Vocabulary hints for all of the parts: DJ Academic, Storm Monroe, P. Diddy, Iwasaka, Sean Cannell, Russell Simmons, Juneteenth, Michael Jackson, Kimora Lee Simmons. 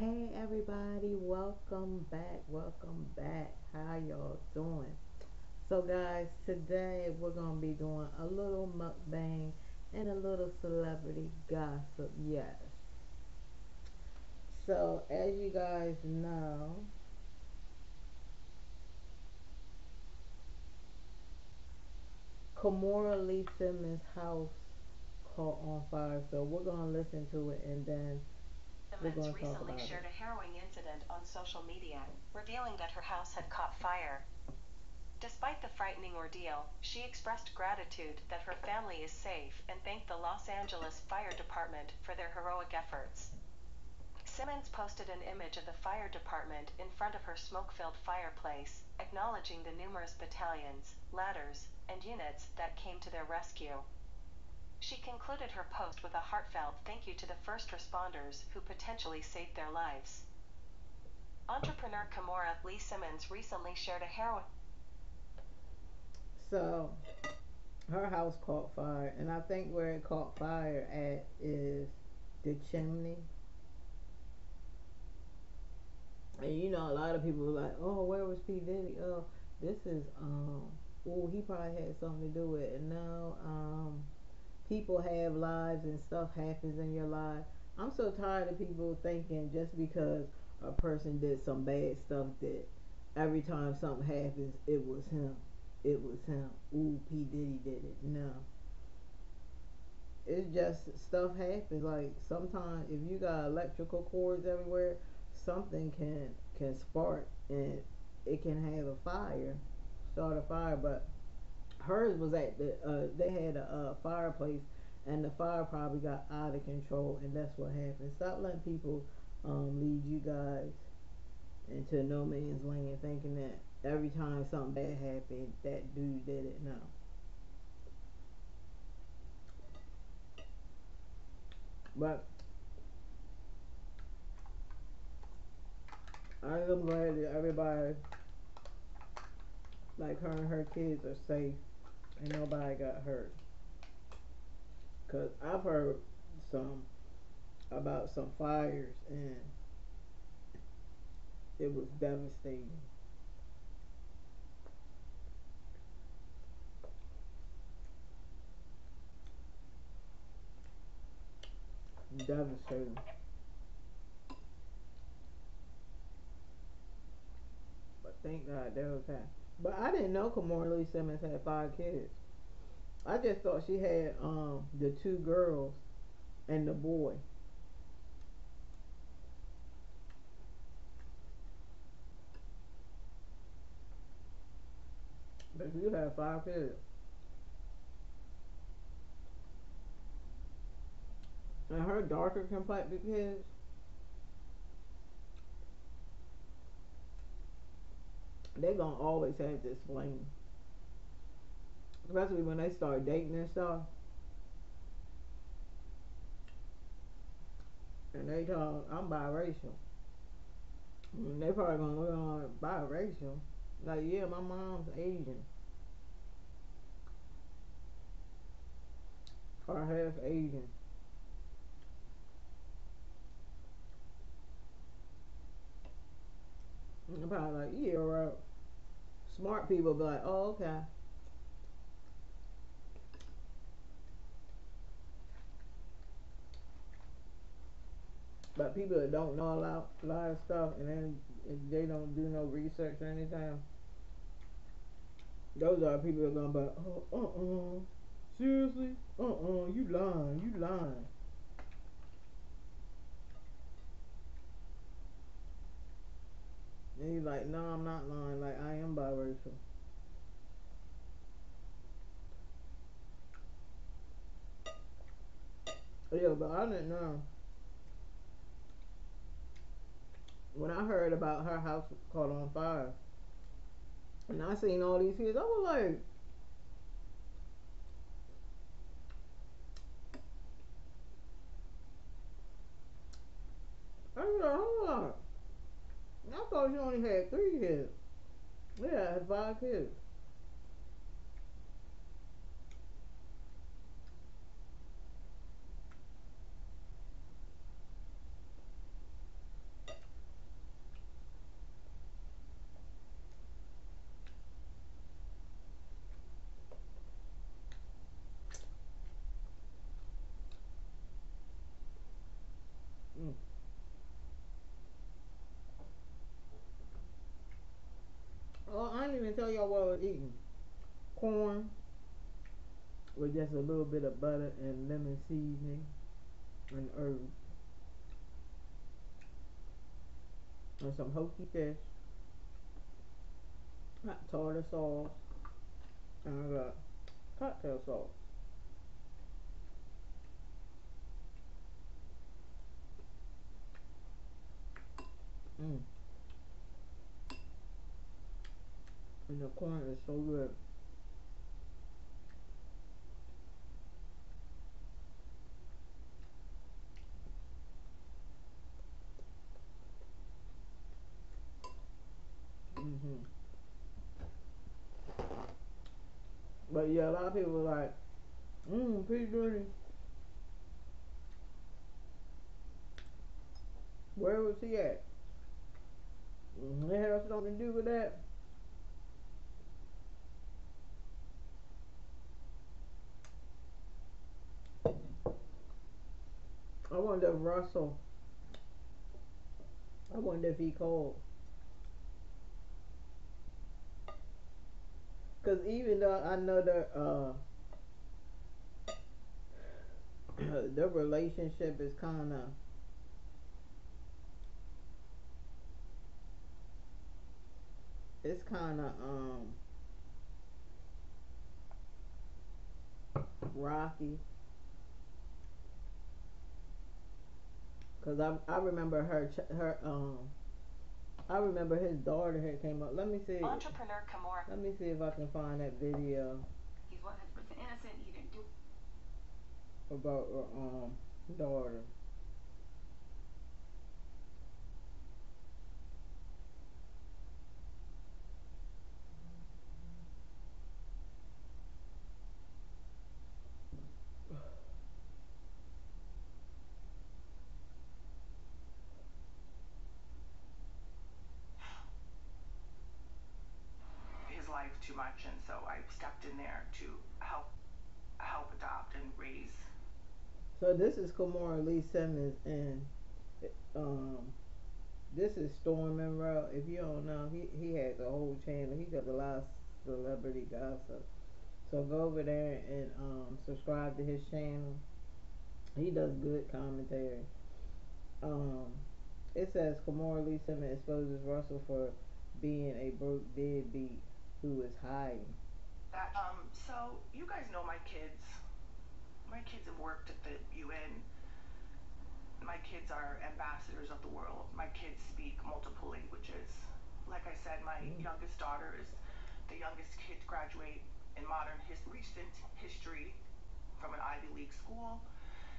Hey everybody, welcome back. How y'all doing? So guys, today we're gonna be doing a little mukbang and a little celebrity gossip. Yes, so as you guys know, Kimora Lee Simmons' house caught on fire, so we're gonna listen to it and then Simmons recently shared a harrowing incident on social media, revealing that her house had caught fire. Despite the frightening ordeal, she expressed gratitude that her family is safe and thanked the Los Angeles Fire Department for their heroic efforts. Simmons posted an image of the fire department in front of her smoke-filled fireplace, acknowledging the numerous battalions, ladders, and units that came to their rescue. She concluded her post with a heartfelt thank you to the first responders who potentially saved their lives. Entrepreneur Kimora Lee Simmons recently shared a heroin. So, her house caught fire, and I think where it caught fire at is the chimney. And you know, a lot of people were like, oh, where was P. Diddy? Oh, this is, oh, he probably had something to do with it. No, people have lives and stuff happens in your life. I'm so tired of people thinking just because a person did some bad stuff that every time something happens, it was him. It was him. Ooh, P. Diddy did it. No. It's just stuff happens. Like sometimes if you got electrical cords everywhere, something can spark and it can have a fire, start a fire, but hers was at the, they had a fireplace, and the fire probably got out of control, and that's what happened. Stop letting people lead you guys into no man's land, thinking that every time something bad happened, that dude did it. No. But I am glad that everybody, like her and her kids, are safe. And nobody got hurt. Because I've heard about some fires and it was devastating. Devastating. But thank God that was that. But I didn't know Kimora Lee Simmons had 5 kids. I just thought she had the 2 girls and the boy. But you have 5 kids. And her darker complected kids, they're going to always have this flame. Especially when they start dating and stuff. And they talk, I'm biracial. And they probably going to look on biracial. Like, yeah, my mom's Asian. Or half Asian. And they're probably like, yeah, right. Smart people be like, oh, okay. But people that don't know a lot of stuff, and then they don't do no research or anything, those are people that are gonna be like, oh, seriously? You lying. And he's like, no, I'm not lying. Like, I am biracial. Yeah, but I didn't know. When I heard about her house caught on fire, and I seen all these kids, I was like, hold on. I thought you only had 3 kids. Yeah, I had 5 kids. Oh, I didn't even tell y'all what I was eating. Corn with just a little bit of butter and lemon seasoning and herbs. And some Hokie fish. Hot tartar sauce. And I got cocktail sauce. Mmm. And the corn is so good. But yeah, a lot of people were like, P. Diddy. Where was he at? They had something to do with that. I wonder if Russell, I wonder if he called. Because even though I know their relationship is kind of rocky. Because I remember I remember his daughter had came up. Let me see. Entrepreneur Kimora. Let me see if I can find that video. He's 100% innocent. He didn't do about her daughter. Too much, and so I stepped in there to help adopt and raise. So this is Kimora Lee Simmons, and this is Storm Monroe. If you don't know, he has a whole channel. He does a lot of celebrity gossip. So go over there and subscribe to his channel. He does good commentary. It says Kimora Lee Simmons exposes Russell for being a broke deadbeat who is hiding. So you guys know my kids. My kids have worked at the UN. My kids are ambassadors of the world. My kids speak multiple languages. Like I said, my youngest daughter is the youngest kid to graduate in modern recent history from an Ivy League school.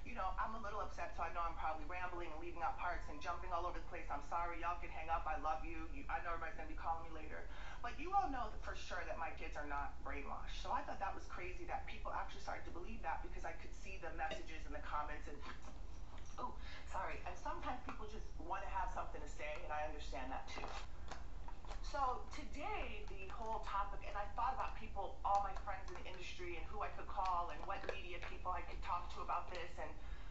You know, I'm a little upset, so I know I'm probably rambling and leaving out parts and jumping all over the place. I'm sorry. Y'all can hang up. I love you. I know everybody's going to be calling me later. But you all know for sure that my kids are not brainwashed. So I thought that was crazy that people actually started to believe that, because I could see the messages in the comments. And, oh, sorry. And sometimes people just want to have something to say, and I understand that too. So today, the whole topic, and I thought about people, all my friends in the industry and who I could call and what media people I could talk to about this and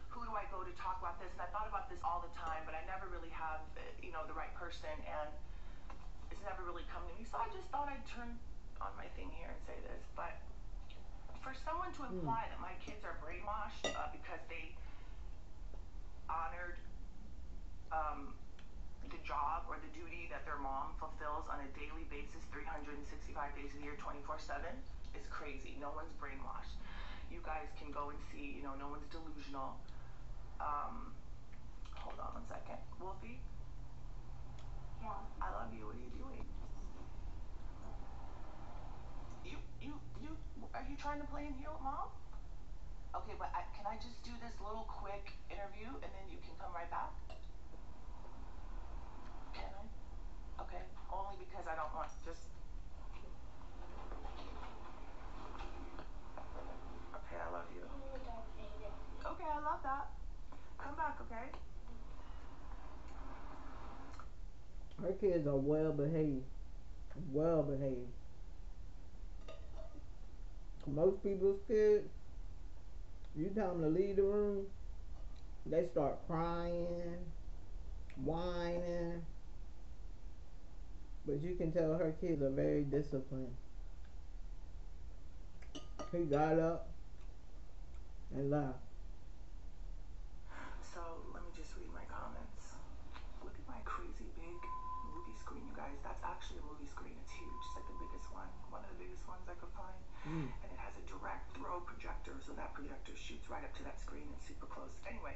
who do I go to talk about this. And I thought about this all the time, but I never really have, you know, the right person, and it's never really come to me. So I just thought I'd turn on my thing here and say this. But for someone to imply that my kids are brainwashed because they honored the job or the duty that their mom fulfills on a daily basis, 365 days a year, 24/7, is crazy. No one's brainwashed. You guys can go and see, you know, no one's delusional. Hold on one second. Wolfie? Yeah. I love you. What are you doing? You, are you trying to play in here with mom? Okay, but can I just do this little quick interview and then you can come right back? Okay, only because I don't want to just... Okay, I love you. Okay, I love that. Come back, okay? Her kids are well behaved. Well behaved. Most people's kids, you tell them to leave the room, They start crying, whining. But you can tell her kids are very disciplined. He got up and left. So, let me just read my comments. Look at my crazy big movie screen, you guys. That's actually a movie screen. It's huge. It's like the biggest one. One of the biggest ones I could find. And it has a direct throw projector, so that projector shoots right up to that screen and super close. Anyway,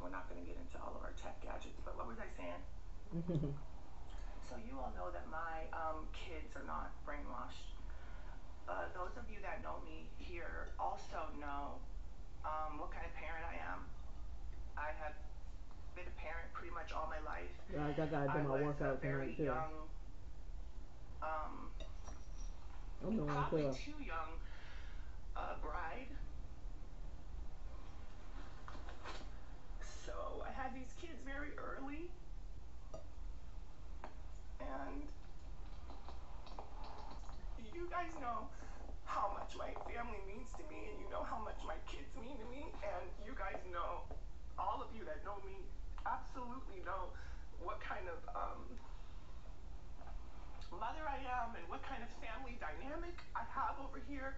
we're not going to get into all of our tech gadgets, but what was I saying? So you all know that my kids are not brainwashed. Those of you that know me here also know what kind of parent I am. I have been a parent pretty much all my life. Yeah, I got that. I was a very young, probably too young bride. So I had these kids very early. And you guys know how much my family means to me, and you know how much my kids mean to me, and you guys know, all of you that know me absolutely know what kind of mother I am and what kind of family dynamic I have over here.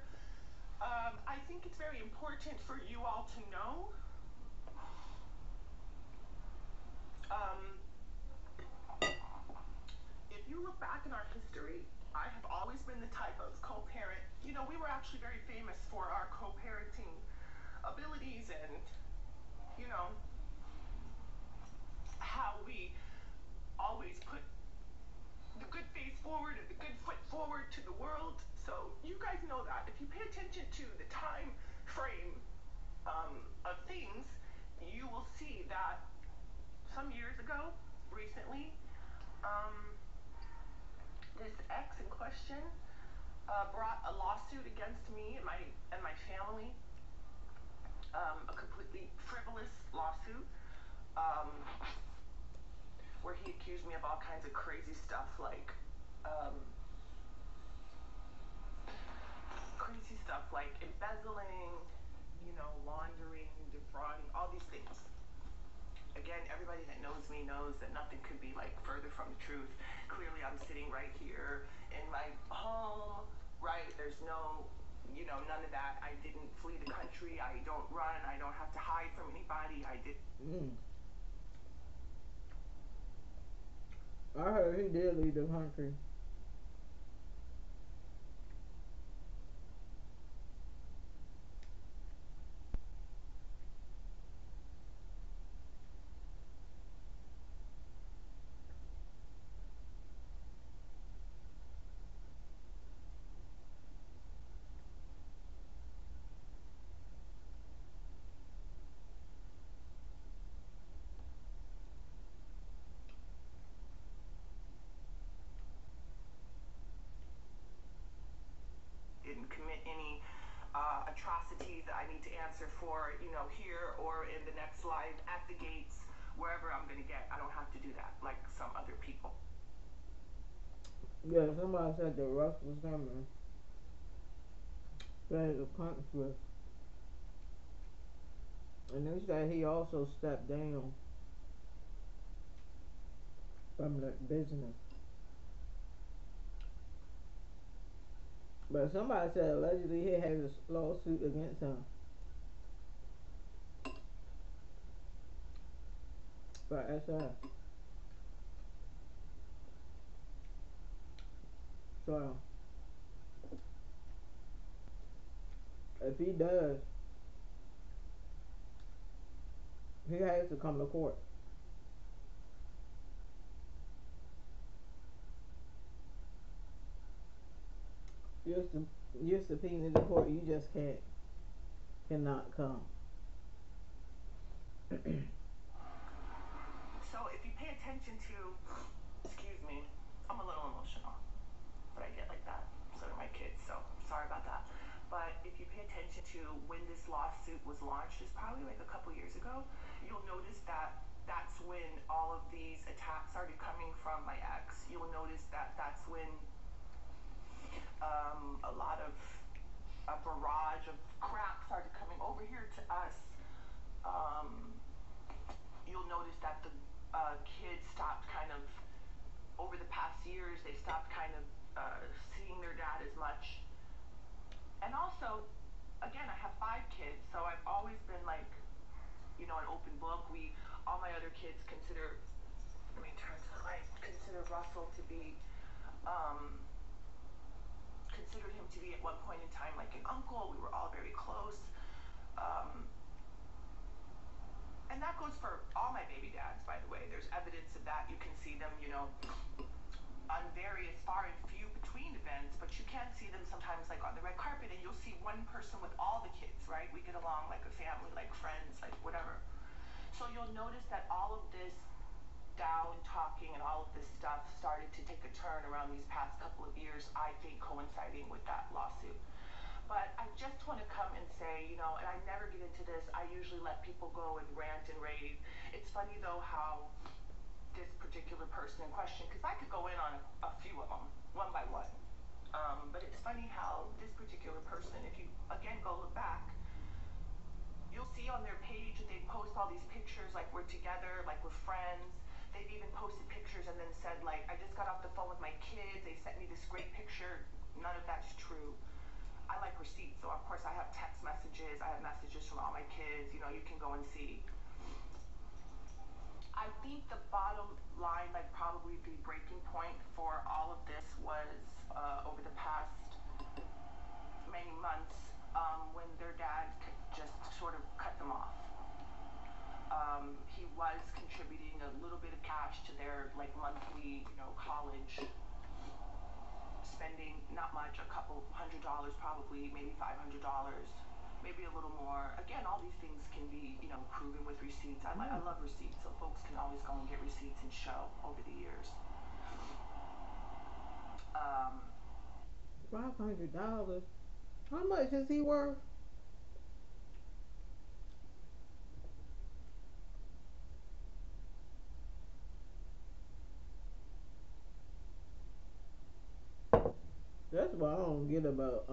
I think it's very important for you all to know. If you look back in our history, I have always been the type of co-parent. You know, we were actually very famous for our co-parenting abilities and, you know, how we always put the good face forward and the good foot forward to the world. So you guys know that. If you pay attention to the time frame of things, you will see that some years ago, recently, this ex in question brought a lawsuit against me and my family, a completely frivolous lawsuit, where he accused me of all kinds of crazy stuff, like embezzling, you know, laundering, defrauding, all these things. Again, everybody that knows me knows that nothing could be like further from the truth. Clearly, I'm sitting right here in my home, right? There's no, you know, none of that. I didn't flee the country. I don't run. I don't have to hide from anybody. I did. I heard he did leave the country. Any atrocities that I need to answer for, you know, here or in the next life, at the gates, wherever I'm going to get. I don't have to do that like some other people. Yeah, somebody said the rough was coming. There's a conflict. And they said he also stepped down from the business. But somebody said allegedly he has a lawsuit against him. But that's right. So, if he does, he has to come to court. You're subpoenaed to court. You just cannot come. So if you pay attention to, excuse me, I'm a little emotional, but I get like that. So do my kids. So sorry about that. But if you pay attention to when this lawsuit was launched, it's probably like a couple years ago. You'll notice that that's when all of these attacks started coming from my ex. You'll notice that that's when. A lot of a barrage of crap started coming over here to us. years, they stopped kind of seeing their dad as much. And also, again, I have 5 kids, so I've always been like, you know, an open book. All my other kids consider Russell to be, considered him to be at one point in time like an uncle. We were all very close. And that goes for all my baby dads, by the way. There's evidence of that. You can see them, you know, on various far and few between events, but you can see them sometimes like on the red carpet, and you'll see one person with all the kids, right? We get along like a family, like friends, like whatever. So you'll notice that all of this down talking and all of this stuff started to take a turn around these past couple of years, I think coinciding with that lawsuit. But I just want to come and say, you know, and I never get into this, I usually let people go and rant and rave. It's funny though how this particular person in question, because I could go in on a few of them, one by one. But it's funny how this particular person, if you, again, go look back, you'll see on their page that they post all these pictures, like we're together, like we're friends. They've even posted pictures and then said, like, I just got off the phone with my kids, they sent me this great picture. None of that's true. I like receipts, so of course I have text messages, I have messages from all my kids, you know, you can go and see. I think the bottom line, like probably the breaking point for all of this was over the past many months when their dad just sort of cut them off. He was contributing a little bit of cash to their like monthly, you know, college spending, not much, a couple $100 probably, maybe $500, maybe a little more. Again, all these things can be, you know, proven with receipts. I love receipts, so folks can always go and get receipts and show over the years. $500. How much is he worth? That's why I don't get about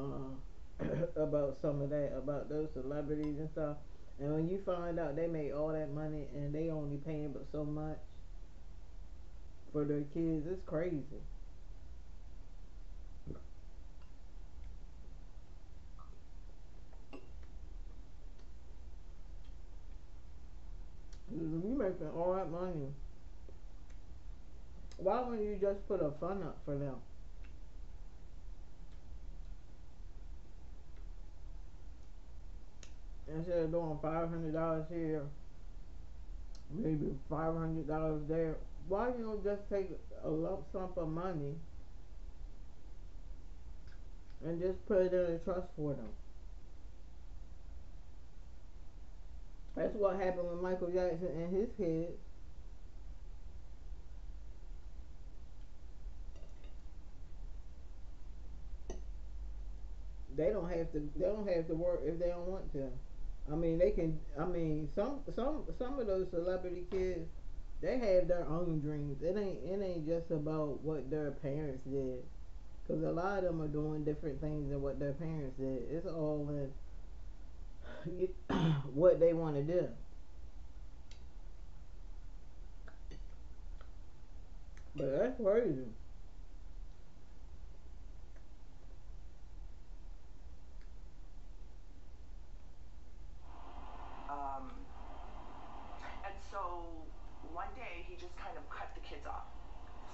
about some of that, about those celebrities and stuff. And when you find out they made all that money and they only paying but so much for their kids, it's crazy. You making all that money. Why wouldn't you just put a fund up for them? Instead of doing $500 here, maybe $500 there, why you don't just take a lump sum of money and just put it in a trust for them? That's what happened with Michael Jackson and his kids. They don't have to work if they don't want to. I mean, they can. I mean, some of those celebrity kids, they have their own dreams. It ain't just about what their parents did, because a lot of them are doing different things than what their parents did. It's all in what they want to do. But that's crazy. And so one day he just kind of cut the kids off.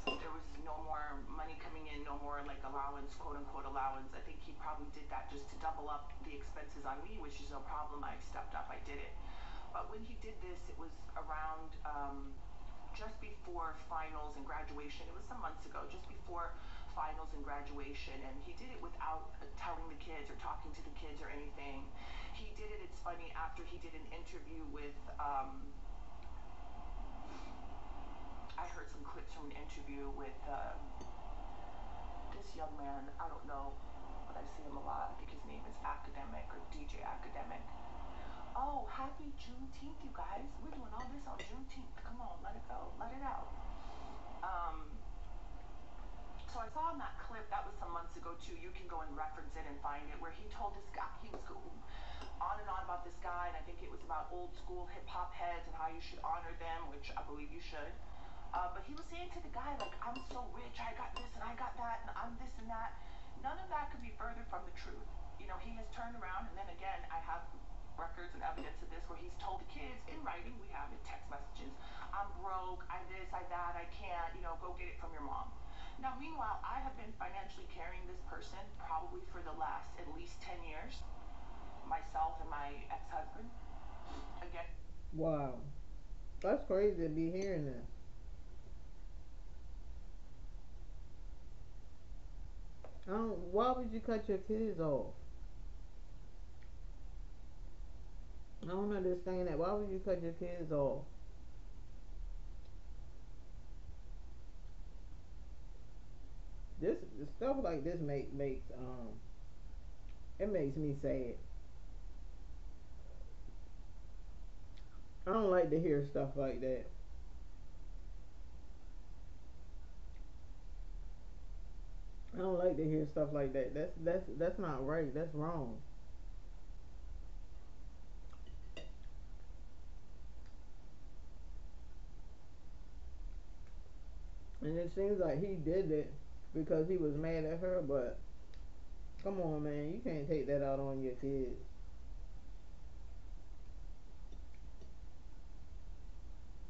There was no more money coming in, no more like allowance, quote unquote allowance. I think he probably did that just to double up the expenses on me, which is no problem. I stepped up, I did it. But when he did this, it was around just before finals and graduation. It was some months ago, just before finals and graduation, and he did it without telling the kids or talking to the kids or anything. He did it, it's funny, after he did an interview with I heard some clips from an interview with this young man, I don't know, but I see him a lot. I think his name is Academic or DJ Academic. Oh, happy Juneteenth, you guys. We're doing all this on Juneteenth. Come on, let it go. Let it out. So I saw in that clip, that was some months ago too, you can go and reference it and find it, where he told this guy, he was going on and on about this guy, and I think it was about old school hip hop heads and how you should honor them, which I believe you should. But he was saying to the guy, like, I'm so rich, I got this and I got that and I'm this and that. None of that could be further from the truth. You know, he has turned around, and then again, I have records and evidence of this where he's told the kids in writing, we have in text messages, I'm broke, I this, I that, I can't, you know, go get it from your mom. Now, meanwhile, I have been financially carrying this person probably for the last at least 10 years, myself and my ex-husband. Again. Wow. That's crazy to be hearing that. Why would you cut your kids off? I don't understand that. Why would you cut your kids off? This stuff like this makes me sad. I don't like to hear stuff like that. I don't like to hear stuff like that. That's not right. That's wrong. And it seems like he did it because he was mad at her, but come on, man, you can't take that out on your kids.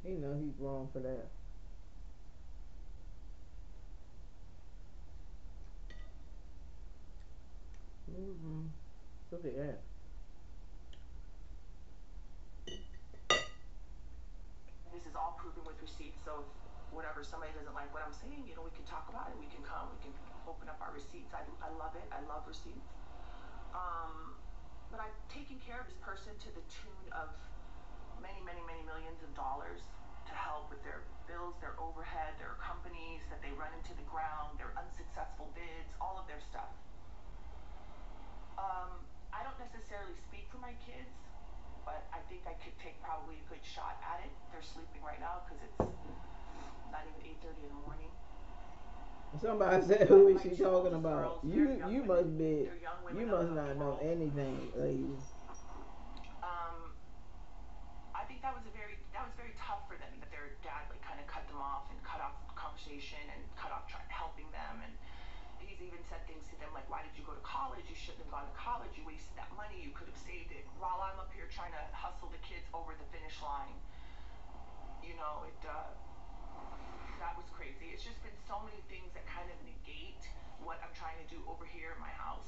He know he's wrong for that. Look at that. This is all proven with receipts, so if whatever, somebody doesn't like what I'm saying, you know, we can talk about it, we can come, we can open up our receipts. I love it, I love receipts. But I've taken care of this person to the tune of many, many, many millions of dollars to help with their bills, their overhead, their companies that they run into the ground, their unsuccessful bids, all of their stuff. I don't necessarily speak for my kids, but I think I could take probably a good shot at it. They're sleeping right now because it's not even 8:30 in the morning. Somebody said, "Who is she talking about?" You must be. You must not know anything, ladies. I think that was very tough for them that their dad like kind of cut them off and cut off conversation and cut off helping them and. Even said things to them like, why did you go to college? You shouldn't have gone to college. You wasted that money. You could have saved it. While I'm up here trying to hustle the kids over the finish line, you know, that was crazy. It's just been so many things that kind of negate what I'm trying to do over here at my house.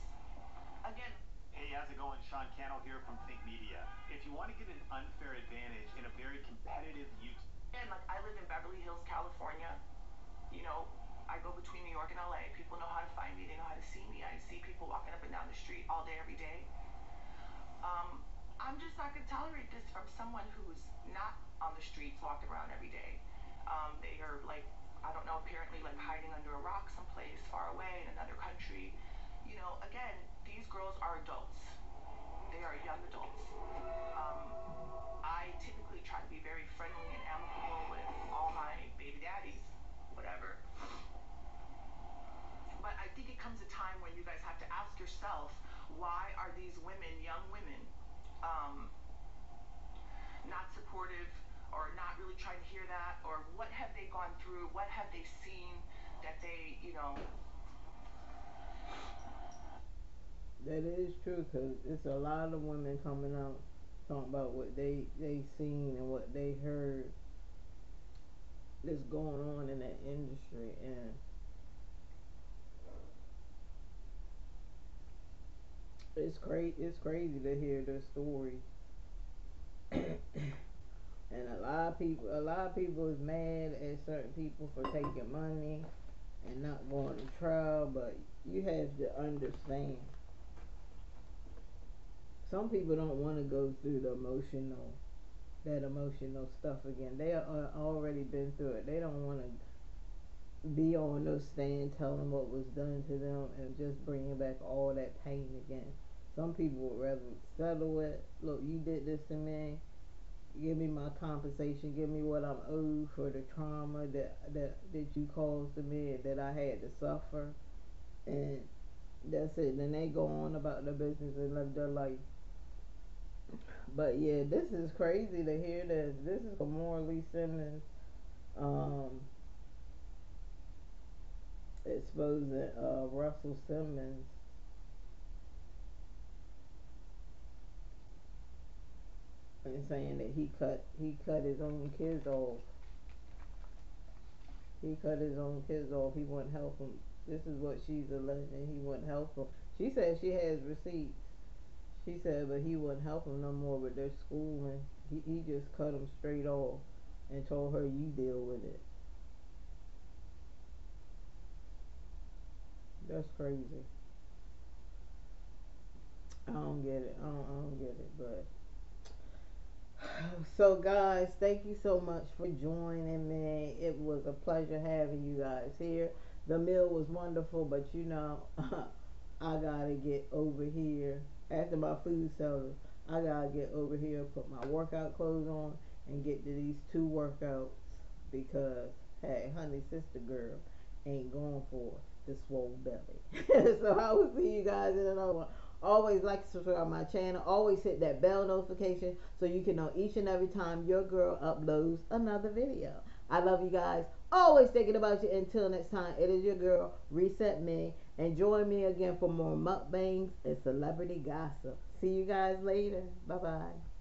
Again. Hey, how's it going? Sean Cannell here from Think Media. If you want to get an unfair advantage in a very competitive YouTube. And like, I live in Beverly Hills, California. You know, I go between New York and LA. People know how to find me. They know how to see me. I see people walking up and down the street all day, every day. I'm just not going to tolerate this from someone who's not on the streets walking around every day. They are like, I don't know, apparently like hiding under a rock someplace far away in another country. You know, again, these girls are adults. They are young adults. I typically try to be very friendly and amicable with all my baby daddies, whatever. But I think it comes a time when you guys have to ask yourself, why are these women, young women, not supportive or not really trying to hear that? Or what have they gone through? What have they seen that they, you know? That is true, because it's a lot of women coming out talking about what they seen and what they heard that's going on in that industry. And it's crazy to hear their story. And a lot of people is mad at certain people for taking money and not going to trial, but you have to understand. Some people don't want to go through that emotional stuff again. They are already been through it. They don't want to be on no stand telling them what was done to them and just bringing back all that pain again. Some people would rather settle it. Look, you did this to me. Give me my compensation. Give me what I'm owed for the trauma that you caused to me and that I had to suffer. And that's it. Then they go on about their business and live their life. But yeah, this is crazy to hear this. This is Kimora Lee Simmons exposing Russell Simmons. And saying that he cut his own kids off. He cut his own kids off. He wouldn't help him. This is what she's alleging. He wouldn't help him. She said she has receipts. She said, but he wouldn't help him no more with their schooling. He just cut him straight off and told her, you deal with it. That's crazy. I don't get it. I don't get it, but. So guys, thank you so much for joining me. It was a pleasure having you guys here. The meal was wonderful, but you know, I gotta get over here after my food service. I gotta get over here, put my workout clothes on, and get to these 2 workouts because hey, honey, sister girl ain't going for the swole belly. So I will see you guys in another one. Always like and subscribe to my channel. Always hit that bell notification so you can know each and every time your girl uploads another video. I love you guys. Always thinking about you. Until next time, it is your girl, Reset Me. And join me again for more mukbangs and celebrity gossip. See you guys later. Bye-bye.